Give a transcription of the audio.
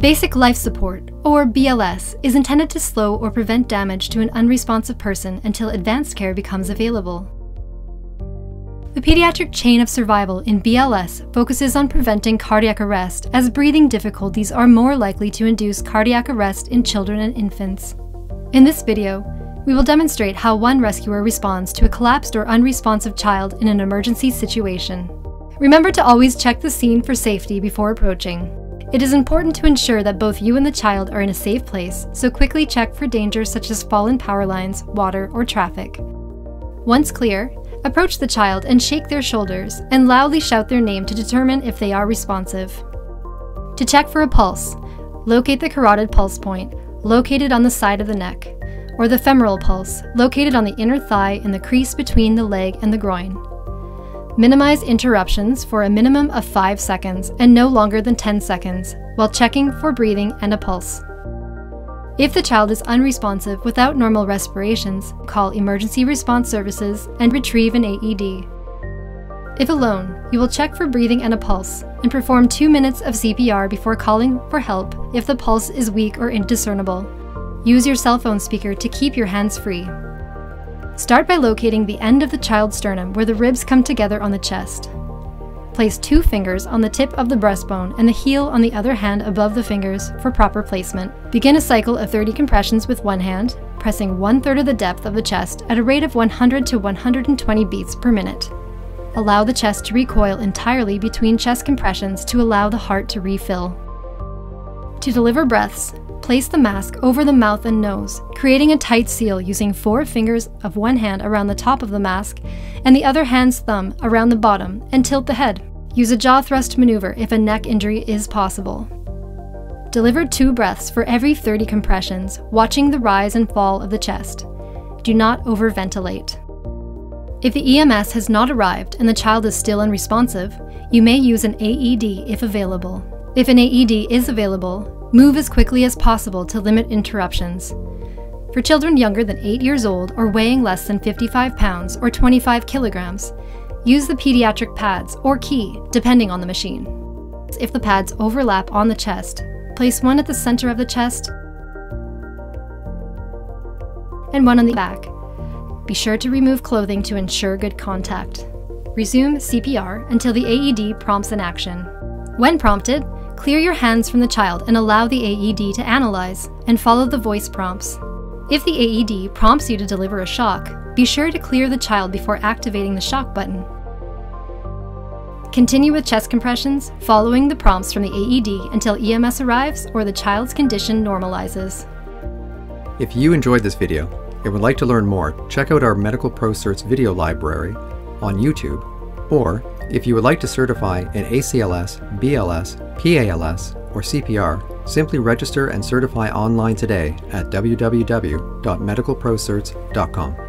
Basic life support, or BLS, is intended to slow or prevent damage to an unresponsive person until advanced care becomes available. The pediatric chain of survival in BLS focuses on preventing cardiac arrest, as breathing difficulties are more likely to induce cardiac arrest in children and infants. In this video, we will demonstrate how one rescuer responds to a collapsed or unresponsive child in an emergency situation. Remember to always check the scene for safety before approaching. It is important to ensure that both you and the child are in a safe place, so quickly check for dangers such as fallen power lines, water, or traffic. Once clear, approach the child and shake their shoulders and loudly shout their name to determine if they are responsive. To check for a pulse, locate the carotid pulse point, located on the side of the neck, or the femoral pulse, located on the inner thigh in the crease between the leg and the groin. Minimize interruptions for a minimum of 5 seconds and no longer than 10 seconds while checking for breathing and a pulse. If the child is unresponsive without normal respirations, call emergency response services and retrieve an AED. If alone, you will check for breathing and a pulse and perform 2 minutes of CPR before calling for help if the pulse is weak or indiscernible. Use your cell phone speaker to keep your hands free. Start by locating the end of the child's sternum where the ribs come together on the chest. Place 2 fingers on the tip of the breastbone and the heel on the other hand above the fingers for proper placement. Begin a cycle of 30 compressions with one hand, pressing 1/3 of the depth of the chest at a rate of 100 to 120 beats per minute. Allow the chest to recoil entirely between chest compressions to allow the heart to refill. To deliver breaths, place the mask over the mouth and nose, creating a tight seal using 4 fingers of one hand around the top of the mask and the other hand's thumb around the bottom, and tilt the head. Use a jaw thrust maneuver if a neck injury is possible. Deliver 2 breaths for every 30 compressions, watching the rise and fall of the chest. Do not overventilate. If the EMS has not arrived and the child is still unresponsive, you may use an AED if available. If an AED is available, move as quickly as possible to limit interruptions. For children younger than 8 years old or weighing less than 55 pounds or 25 kilograms, use the pediatric pads or key, depending on the machine. If the pads overlap on the chest, place one at the center of the chest and one on the back. Be sure to remove clothing to ensure good contact. Resume CPR until the AED prompts an action. When prompted, clear your hands from the child and allow the AED to analyze, and follow the voice prompts. If the AED prompts you to deliver a shock, be sure to clear the child before activating the shock button. Continue with chest compressions, following the prompts from the AED until EMS arrives or the child's condition normalizes. If you enjoyed this video and would like to learn more, check out our Medical Pro Certs video library on YouTube, or if you would like to certify in ACLS, BLS, PALS, or CPR, simply register and certify online today at www.medicalprocerts.com.